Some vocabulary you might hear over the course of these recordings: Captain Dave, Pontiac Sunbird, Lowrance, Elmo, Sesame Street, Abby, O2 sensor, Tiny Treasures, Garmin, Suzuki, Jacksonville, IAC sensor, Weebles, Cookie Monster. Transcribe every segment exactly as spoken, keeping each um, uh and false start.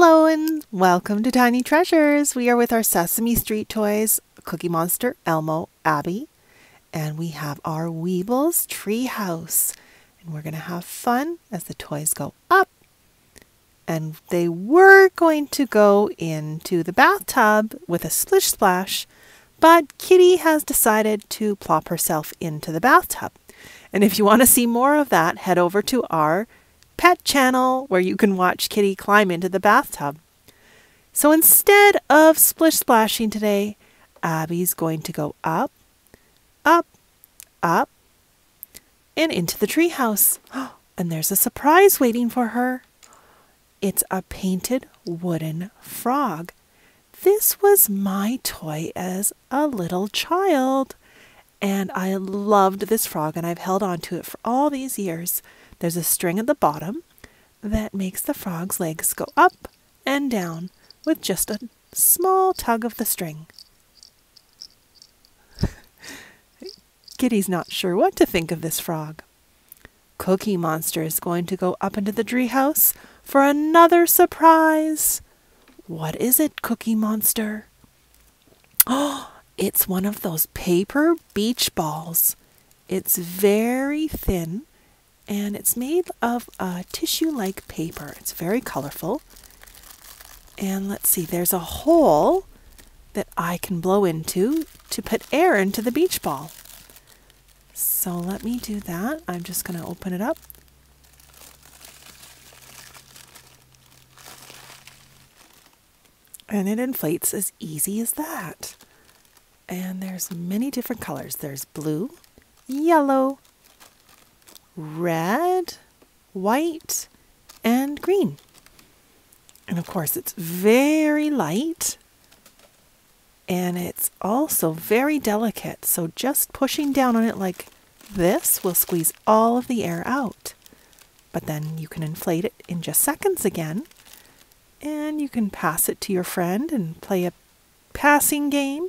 Hello and welcome to Tiny Treasures. We are with our Sesame Street toys, Cookie Monster, Elmo, Abby, and we have our Weebles treehouse. And we're going to have fun as the toys go up. And they were going to go into the bathtub with a splish splash, but Kitty has decided to plop herself into the bathtub. And if you want to see more of that, head over to our pet channel where you can watch Kitty climb into the bathtub. So instead of splish splashing today, Abby's going to go up, up, up, and into the treehouse. And there's a surprise waiting for her. It's a painted wooden frog. This was my toy as a little child. And I loved this frog, and I've held on to it for all these years. There's a string at the bottom that makes the frog's legs go up and down with just a small tug of the string. Kitty's not sure what to think of this frog. Cookie Monster is going to go up into the treehouse for another surprise. What is it, Cookie Monster? Oh! It's one of those paper beach balls. It's very thin and it's made of a tissue-like paper. It's very colorful. And let's see, there's a hole that I can blow into to put air into the beach ball. So let me do that. I'm just going to open it up. And it inflates as easy as that. And there's many different colors. There's blue, yellow, red, white, and green. And of course it's very light and it's also very delicate. So just pushing down on it like this will squeeze all of the air out. But then you can inflate it in just seconds again and you can pass it to your friend and play a passing game.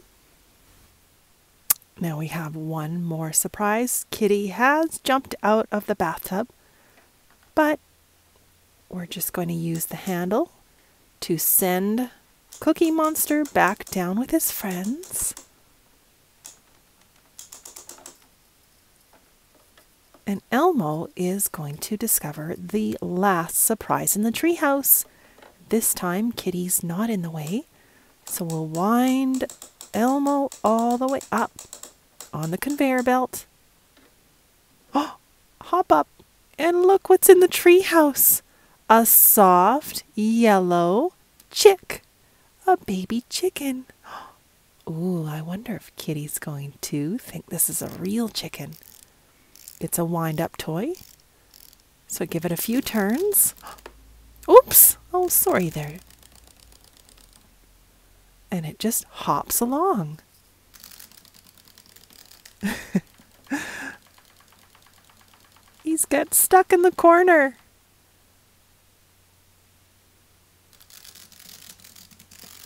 Now we have one more surprise. Kitty has jumped out of the bathtub, but we're just going to use the handle to send Cookie Monster back down with his friends. And Elmo is going to discover the last surprise in the treehouse. This time Kitty's not in the way, so we'll wind Elmo all the way up on the conveyor belt. Oh, hop up and look what's in the treehouse. A soft yellow chick, a baby chicken. Ooh, I wonder if Kitty's going to think this is a real chicken. It's a wind-up toy, so give it a few turns. Oops, oh sorry there. And it just hops along. He's got stuck in the corner.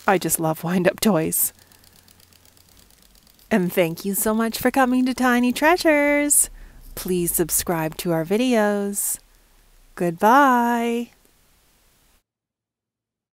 I just love wind-up toys. And thank you so much for coming to Tiny Treasures. Please subscribe to our videos. Goodbye.